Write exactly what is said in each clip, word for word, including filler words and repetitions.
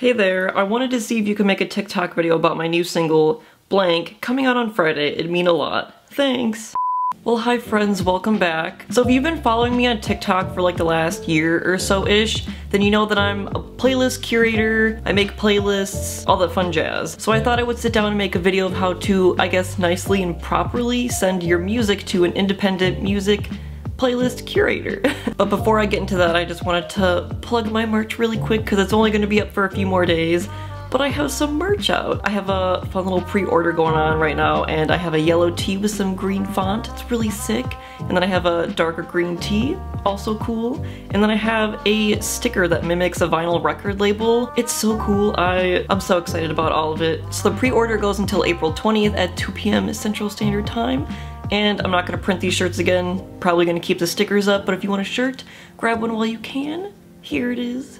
Hey there, I wanted to see if you could make a TikTok video about my new single, Blank, coming out on Friday. It'd mean a lot. Thanks. Well, hi friends, welcome back. So if you've been following me on TikTok for like the last year or so-ish, then you know that I'm a playlist curator, I make playlists, all that fun jazz. So I thought I would sit down and make a video of how to, I guess, nicely and properly send your music to an independent music playlist curator. But before I get into that, I just wanted to plug my merch really quick because it's only going to be up for a few more days. But I have some merch out. I have a fun little pre-order going on right now, and I have a yellow tee with some green font. It's really sick. And then I have a darker green tee, also cool. And then I have a sticker that mimics a vinyl record label. It's so cool. I, I'm so excited about all of it. So the pre-order goes until April twentieth at two p m Central Standard Time. And I'm not gonna print these shirts again. Probably gonna keep the stickers up, but if you want a shirt, grab one while you can. Here it is.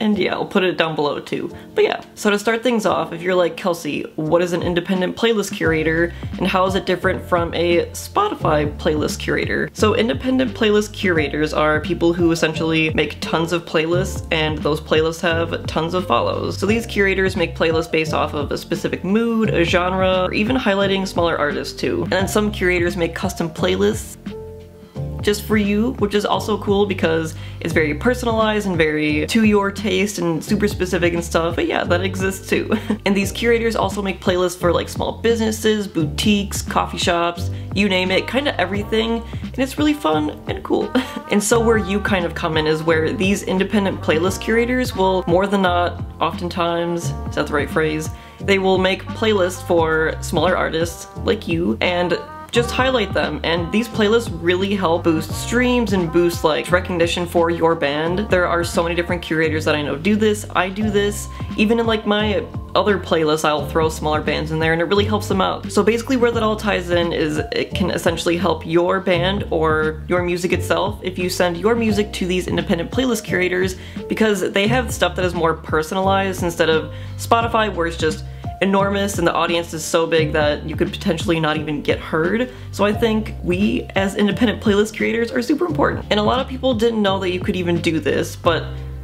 And yeah, I'll put it down below too. But yeah, so to start things off, if you're like, Kelsey, what is an independent playlist curator and how is it different from a Spotify playlist curator? So independent playlist curators are people who essentially make tons of playlists, and those playlists have tons of follows. So these curators make playlists based off of a specific mood, a genre, or even highlighting smaller artists too. And then some curators make custom playlists just for you, which is also cool because it's very personalized and very to your taste and super specific and stuff, but yeah, that exists too. And these curators also make playlists for like small businesses, boutiques, coffee shops, you name it, kind of everything, and it's really fun and cool. And so where you kind of come in is where these independent playlist curators will more than not, oftentimes, is that the right phrase? They will make playlists for smaller artists like you and just highlight them, and these playlists really help boost streams and boost like recognition for your band. There are so many different curators that I know do this. I do this. Even in like my other playlists, I'll throw smaller bands in there and it really helps them out. So basically where that all ties in is it can essentially help your band or your music itself if you send your music to these independent playlist curators, because they have stuff that is more personalized instead of Spotify where it's just enormous and the audience is so big that you could potentially not even get heard. So I think we as independent playlist curators are super important. And a lot of people didn't know that you could even do this, but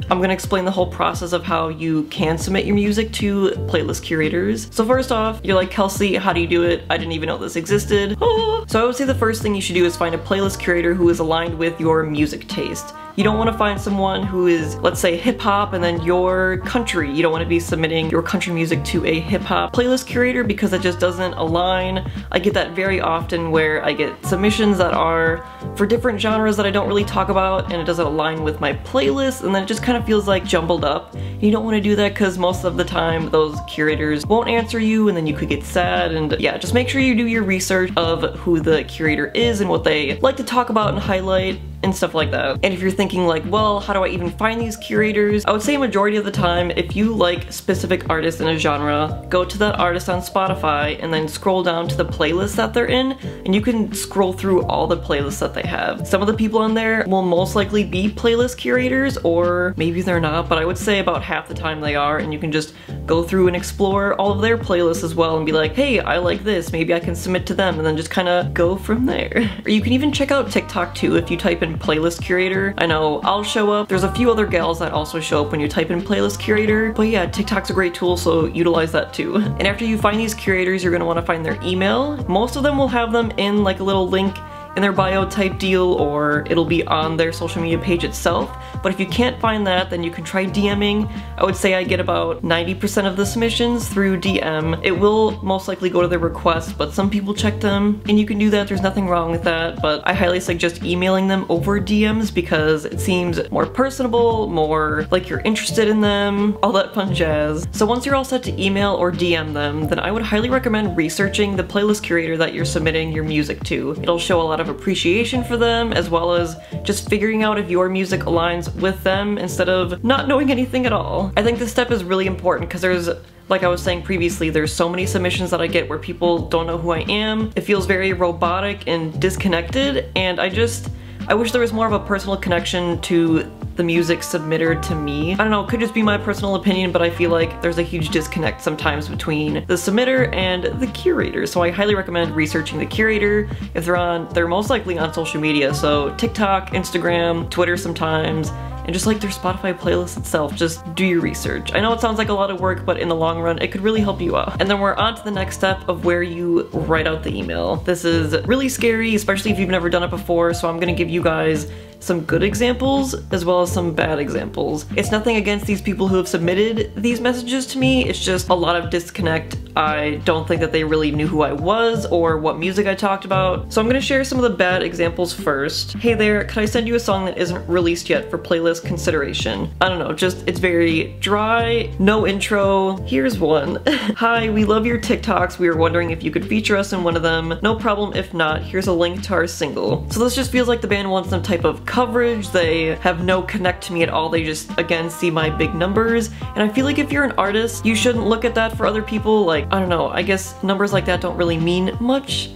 I'm going to explain the whole process of how you can submit your music to playlist curators. So first off, you're like, Kelsey, how do you do it? I didn't even know this existed. Ah. So I would say the first thing you should do is find a playlist curator who is aligned with your music taste. You don't want to find someone who is, let's say, hip-hop and then your country. You don't want to be submitting your country music to a hip-hop playlist curator because it just doesn't align. I get that very often where I get submissions that are for different genres that I don't really talk about, and it doesn't align with my playlist, and then it just kind of feels like jumbled up. You don't want to do that because most of the time those curators won't answer you, and then you could get sad. And yeah, just make sure you do your research of who the curator is and what they like to talk about and highlight and stuff like that. And if you're thinking like, well, how do I even find these curators? I would say majority of the time, if you like specific artists in a genre, go to that artist on Spotify and then scroll down to the playlist that they're in, and you can scroll through all the playlists that they have. Some of the people on there will most likely be playlist curators, or maybe they're not, but I would say about half the time they are, and you can just go through and explore all of their playlists as well and be like, hey, I like this, maybe I can submit to them, and then just kind of go from there. Or you can even check out TikTok too if you type in playlist curator. I know I'll show up. There's a few other gals that also show up when you type in playlist curator, but yeah, TikTok's a great tool, so utilize that too. And after you find these curators, you're gonna wanna find their email. Most of them will have them in like a little link in their bio type deal, or it'll be on their social media page itself. But if you can't find that, then you can try DMing. I would say I get about ninety percent of the submissions through D M. It will most likely go to their request, but some people check them, and you can do that. There's nothing wrong with that, but I highly suggest emailing them over D Ms because it seems more personable, more like you're interested in them, all that fun jazz. So once you're all set to email or D M them, then I would highly recommend researching the playlist curator that you're submitting your music to. It'll show a lot of appreciation for them, as well as just figuring out if your music aligns with them instead of not knowing anything at all. I think this step is really important because there's, like I was saying previously, there's so many submissions that I get where people don't know who I am. It feels very robotic and disconnected, and I just, I wish there was more of a personal connection to the music submitter to me. I don't know, it could just be my personal opinion, but I feel like there's a huge disconnect sometimes between the submitter and the curator. So I highly recommend researching the curator. If they're on, they're most likely on social media. So TikTok, Instagram, Twitter sometimes, and just like their Spotify playlist itself, just do your research. I know it sounds like a lot of work, but in the long run, it could really help you out. And then we're on to the next step of where you write out the email. This is really scary, especially if you've never done it before, so I'm gonna give you guys some good examples as well as some bad examples. It's nothing against these people who have submitted these messages to me, it's just a lot of disconnect. I don't think that they really knew who I was or what music I talked about. So I'm gonna share some of the bad examples first. Hey there, could I send you a song that isn't released yet for playlist consideration? I don't know, just it's very dry, no intro. Here's one. Hi, we love your TikToks. We were wondering if you could feature us in one of them. No problem if not, here's a link to our single. So this just feels like the band wants some type of coverage. They have no connect to me at all. They just, again, see my big numbers. And I feel like if you're an artist, you shouldn't look at that for other people. Like, I don't know, I guess numbers like that don't really mean much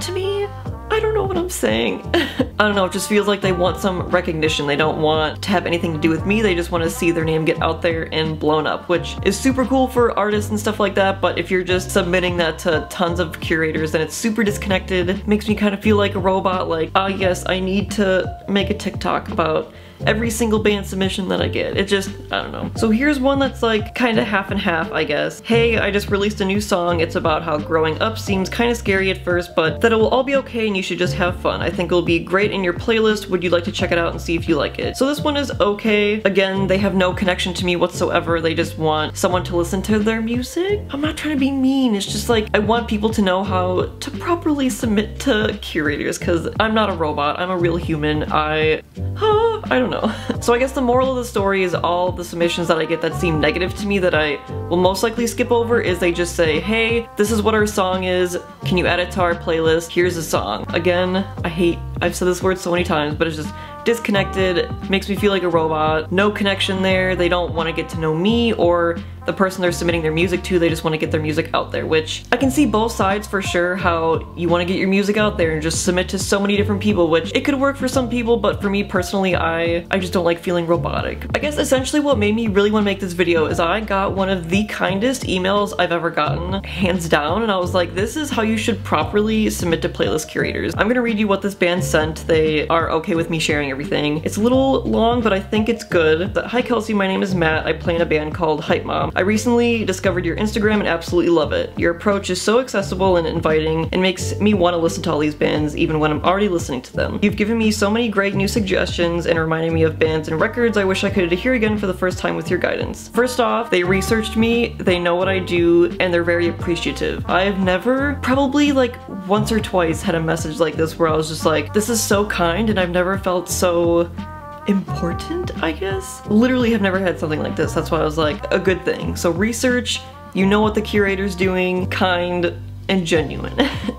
to me. I don't know what I'm saying. I don't know, it just feels like they want some recognition. They don't want to have anything to do with me. They just want to see their name get out there and blown up, which is super cool for artists and stuff like that. But if you're just submitting that to tons of curators, then it's super disconnected. It makes me kind of feel like a robot, like, ah, yes, I need to make a TikTok about every single band submission that I get. It just, I don't know. So here's one that's like kind of half and half, I guess. Hey, I just released a new song. It's about how growing up seems kind of scary at first, but that it will all be okay and you should just have fun. I think it'll be great in your playlist. Would you like to check it out and see if you like it? So this one is okay. Again, they have no connection to me whatsoever. They just want someone to listen to their music. I'm not trying to be mean. It's just like, I want people to know how to properly submit to curators because I'm not a robot. I'm a real human. I, huh, I don't know. So I guess the moral of the story is all the submissions that I get that seem negative to me that I will most likely skip over is they just say, hey, this is what our song is, can you add it to our playlist, here's a song. Again, I hate, I've said this word so many times, but it's just disconnected, makes me feel like a robot, no connection there, they don't want to get to know me or the person they're submitting their music to, they just want to get their music out there, which I can see both sides for sure, how you want to get your music out there and just submit to so many different people, which it could work for some people, but for me personally, I, I just don't like feeling robotic. I guess essentially what made me really want to make this video is I got one of the kindest emails I've ever gotten, hands down, and I was like, this is how you should properly submit to playlist curators. I'm gonna read you what this band sent. They are okay with me sharing everything. It's a little long, but I think it's good. But, hi Kelsey, my name is Matt. I play in a band called Hype Mom. I recently discovered your Instagram and absolutely love it. Your approach is so accessible and inviting and makes me want to listen to all these bands even when I'm already listening to them. You've given me so many great new suggestions and reminded me of bands and records I wish I could hear again for the first time with your guidance. First off, they researched me, they know what I do, and they're very appreciative. I've never, probably like once or twice, had a message like this where I was just like, this is so kind and I've never felt so important, I guess? Literally have never had something like this. That's why I was like, a good thing. So research, you know what the curator's doing, kind, and genuine.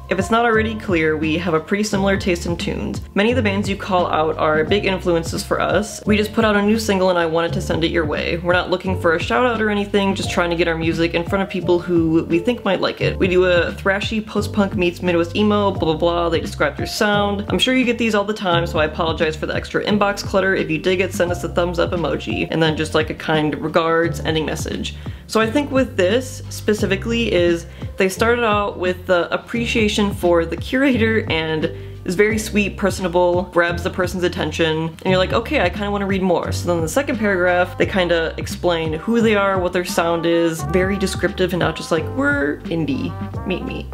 If it's not already clear, we have a pretty similar taste in tunes. Many of the bands you call out are big influences for us. We just put out a new single and I wanted to send it your way. We're not looking for a shout out or anything, just trying to get our music in front of people who we think might like it. We do a thrashy post-punk meets Midwest emo, blah blah blah, they describe their sound. I'm sure you get these all the time, so I apologize for the extra inbox clutter. If you dig it, send us a thumbs up emoji, and then just like a kind regards ending message. So I think with this specifically is they started out with the appreciation for the curator and is very sweet, personable, grabs the person's attention, and you're like, okay, I kind of want to read more. So then the second paragraph, they kind of explain who they are, what their sound is, very descriptive and not just like, we're indie, meet me.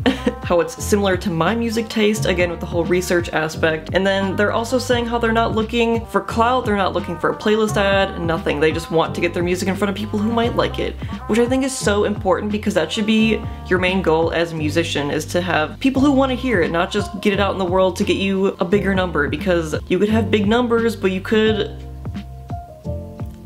How it's similar to my music taste, again with the whole research aspect. And then they're also saying how they're not looking for clout, they're not looking for a playlist ad, nothing. They just want to get their music in front of people who might like it, which I think is so important because that should be your main goal as a musician, is to have people who want to hear it, not just get it out in the world to get you a bigger number, because you could have big numbers, but you could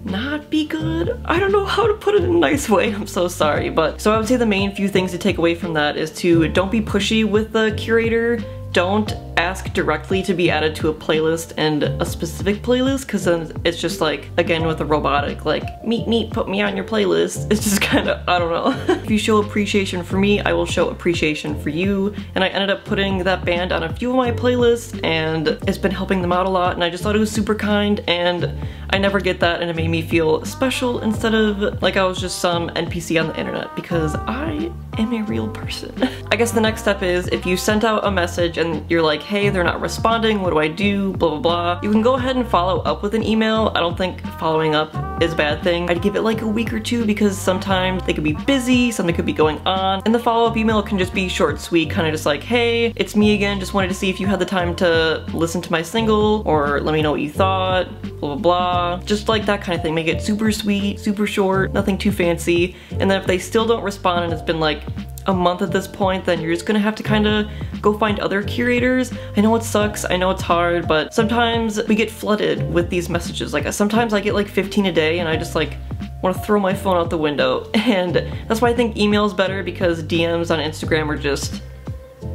not be good. I don't know how to put it in a nice way, I'm so sorry. But so I would say the main few things to take away from that is to don't be pushy with the curator, don't ask directly to be added to a playlist, and a specific playlist, because then it's just like, again with the robotic, like, meet meet, put me on your playlist. It's just kind of, I don't know. If you show appreciation for me, I will show appreciation for you, and I ended up putting that band on a few of my playlists, and it's been helping them out a lot, and I just thought it was super kind, and I never get that, and it made me feel special instead of like I was just some N P C on the internet, because I am a real person. I guess the next step is if you sent out a message and you're like, hey, they're not responding, what do I do, blah blah blah, you can go ahead and follow up with an email. I don't think following up is a bad thing. I'd give it like a week or two, because sometimes they could be busy, something could be going on, and the follow-up email can just be short and sweet, kind of just like, hey, it's me again, just wanted to see if you had the time to listen to my single, or let me know what you thought, blah blah blah, just like that kind of thing. Make it super sweet, super short, nothing too fancy. And then if they still don't respond and it's been like a month at this point, then you're just gonna have to kind of go find other curators. I know it sucks, I know it's hard, but sometimes we get flooded with these messages. Like sometimes I get like fifteen a day and I just like want to throw my phone out the window, and that's why I think email's better, because D Ms on Instagram are just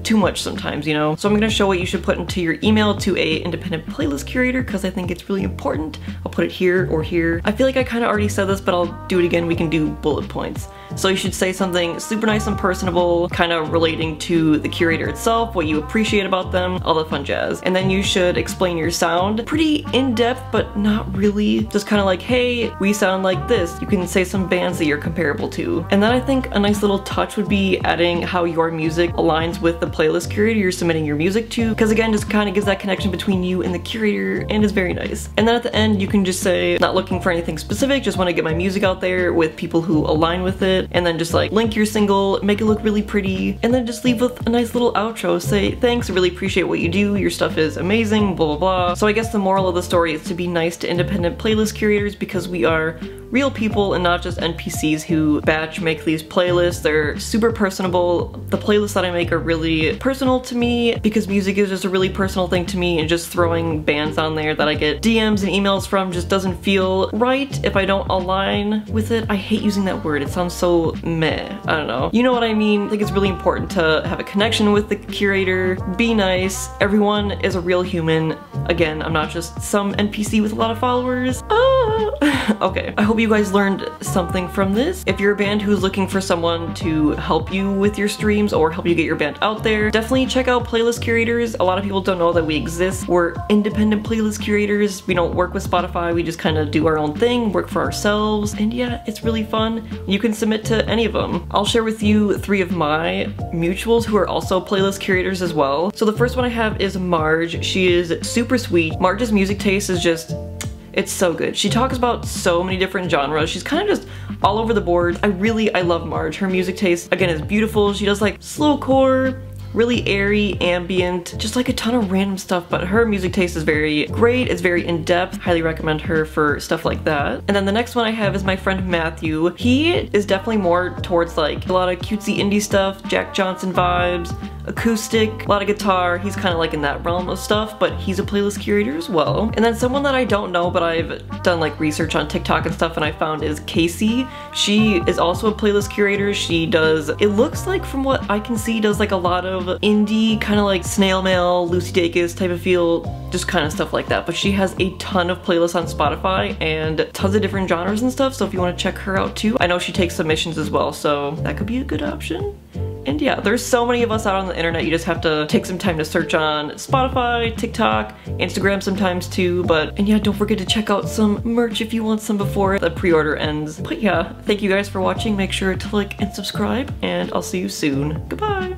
too much sometimes, you know? So I'm gonna show what you should put into your email to a independent playlist curator, because I think it's really important. I'll put it here or here. I feel like I kind of already said this, but I'll do it again. We can do bullet points. So you should say something super nice and personable, kind of relating to the curator itself, what you appreciate about them, all that fun jazz. And then you should explain your sound. Pretty in-depth, but not really. Just kind of like, hey, we sound like this. You can say some bands that you're comparable to. And then I think a nice little touch would be adding how your music aligns with the playlist curator you're submitting your music to, because again, just kind of gives that connection between you and the curator, and is very nice. And then at the end, you can just say, not looking for anything specific, just want to get my music out there with people who align with it. And then just like link your single, make it look really pretty, and then just leave with a nice little outro. Say, thanks, I really appreciate what you do, your stuff is amazing, blah blah blah. So I guess the moral of the story is to be nice to independent playlist curators, because we are real people and not just N P Cs who batch make these playlists. They're super personable. The playlists that I make are really personal to me, because music is just a really personal thing to me, and just throwing bands on there that I get D Ms and emails from just doesn't feel right if I don't align with it. I hate using that word, it sounds so meh, I don't know. You know what I mean? I think it's really important to have a connection with the curator, be nice. Everyone is a real human. Again, I'm not just some N P C with a lot of followers. Ah! Okay, I hope you guys learned something from this. If you're a band who's looking for someone to help you with your streams or help you get your band out there, definitely check out playlist curators. A lot of people don't know that we exist. We're independent playlist curators. We don't work with Spotify. We just kind of do our own thing, work for ourselves. And yeah, it's really fun. You can submit to any of them. I'll share with you three of my mutuals who are also playlist curators as well. So the first one I have is Marge. She is super sweet. Marge's music taste is just, it's so good. She talks about so many different genres. She's kind of just all over the board. I really, I love Marge. Her music taste, again, is beautiful. She does like slowcore, really airy, ambient, just like a ton of random stuff, but her music taste is very great, it's very in-depth. Highly recommend her for stuff like that. And then the next one I have is my friend Matthew. He is definitely more towards like a lot of cutesy indie stuff, Jack Johnson vibes, acoustic, a lot of guitar. He's kind of like in that realm of stuff, but he's a playlist curator as well. And then someone that I don't know, but I've done like research on TikTok and stuff, and I found is Casey. She is also a playlist curator. She does, it looks like from what I can see, does like a lot of indie, kind of like snail mail, Lucy Dacus type of feel, just kind of stuff like that. But she has a ton of playlists on Spotify and tons of different genres and stuff. So if you want to check her out too, I know she takes submissions as well, so that could be a good option. And yeah, there's so many of us out on the internet, you just have to take some time to search on Spotify, TikTok, Instagram sometimes too, but, and yeah, don't forget to check out some merch if you want some before the pre-order ends. But yeah, thank you guys for watching, make sure to like and subscribe, and I'll see you soon. Goodbye!